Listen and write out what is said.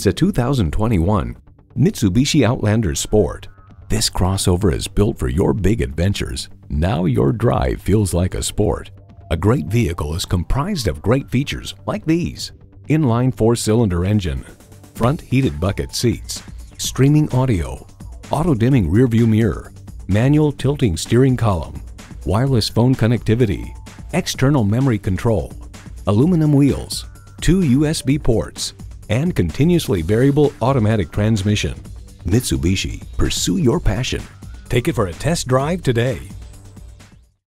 It's a 2021 Mitsubishi Outlander Sport. This crossover is built for your big adventures. Now your drive feels like a sport. A great vehicle is comprised of great features like these: inline four-cylinder engine, front heated bucket seats, streaming audio, auto-dimming rearview mirror, manual tilting steering column, wireless phone connectivity, external memory control, aluminum wheels, 2 USB ports, and continuously variable automatic transmission. Mitsubishi, pursue your passion. Take it for a test drive today.